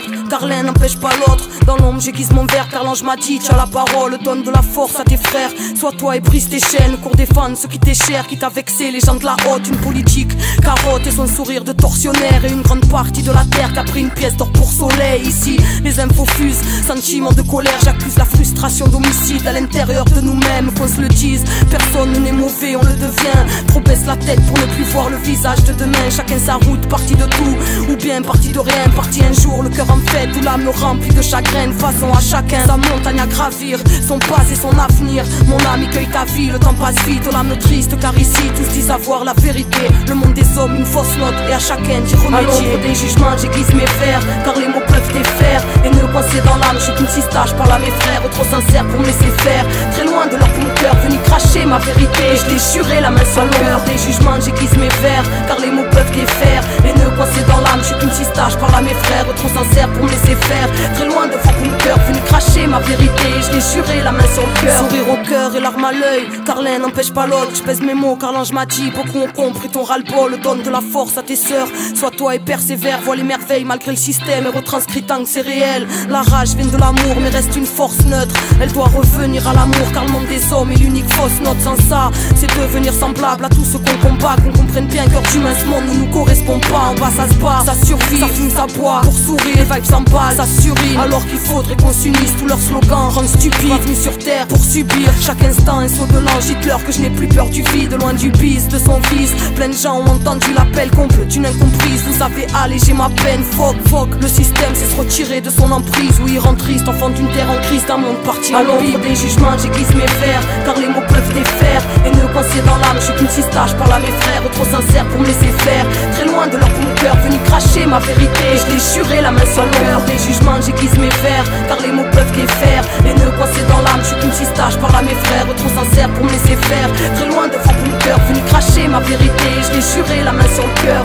perdre, car l'un n'empêche pas l'autre. Dans l'ombre j'aiguise mon verre, car l'ange m'a dit tiens la parole, donne de la force à tes frères. Sois toi et brise tes chaînes, cours des fans, ceux qui t'est cher, qui t'a vexé, les gens de la haute. Une politique carotte et son sourire de tortionnaire, et une grande partie de la terre qui a pris une pièce d'or pour soleil. Ici les infos fusent, sentiment de colère, j'accuse la frustration d'homicide à l'intérieur de nous-mêmes. Qu'on se le dise, personne n'est mauvais, on le devient. Trop baisse la tête pour ne plus voir le visage de demain. Chacun sa route, partie de tout ou bien partie de rien, partie un jour, le cœur en fête ou l'âme remplie de chagrin. Façon à chacun sa montagne à gravir, son passé, son avenir. Mon ami cueille ta vie, le temps passe vite, l'âme triste car ici tous disent avoir la vérité. Le monde des hommes, une fausse note, et à chacun d'y remédier. Des jugements j'aiguise mes vers, car les mots peuvent défaire. Et ne penser dans l'âme, je suis qu'une sistache, parle à mes frères, trop sincère pour me laisser faire. Très loin de leur cœur, venu cracher ma vérité, je déchirais la main sans cœur. Des jugements j'aiguise mes vers, car les mots peuvent défaire. Et ne penser dans l'âme, je suis qu'une sistache, parle à mes frères, trop sincère pour me laisser faire. Très loin de voir mon cœur, venu cracher ma vérité, je déchirais la main sans cœur. Sourire au cœur et larmes à l'œil, car l'un n'empêche pas l'autre. Je pèse mes mots car l'ange m'a dit, beaucoup ont compris ton ras-le-bol. Donne de la force à tes sœurs, sois toi et persévère. Vois les merveilles malgré le système, et retranscrit tant que c'est réel. La rage vient de l'amour mais reste une force neutre, elle doit revenir à l'amour, car le monde des hommes est l'unique fausse note. Sans ça, c'est devenir semblable à tout ce qu'on combat. Qu'on comprenne bien qu'hors d'humain, ce monde ne nous correspond pas. En bas ça se bat, ça survit, ça fume, ça boit. Pour sourire, les vibes s'emballent, ça surrit. Alors qu'il faudrait qu'on s'unisse, tous leurs slogans rendent stupides. Pas venus sur terre pour subir chaque instant un saut de l'ange. Dites-leur que je n'ai plus peur du vide, loin du bis, de son vice. Plein de gens ont entendu l'appel, comble d'une incomprise. Vous avez allégé ma peine, fuck. Le système c'est se retirer de son emprise. Oui, il rend triste, enfant d'une terre en crise, d'un monde parti en pire. Des jugements, j'aiguise mes vers, car les mots peuvent défaire. Et ne penser dans l'âme, je suis qu'une sistache, parle à mes frères, trop sincère pour me laisser faire. Très loin de leur cœur, venu cracher ma vérité, je déchirais la main sans cœur. Des jugements, j'aiguise mes vers, car les mots peuvent défaire. Et ne penser dans l'âme, je suis qu'une sistache, parle à mes frères, trop sincère pour me laisser faire. Très loin de voir mon cœur, venu cracher ma vérité, je déchirais la main sans cœur.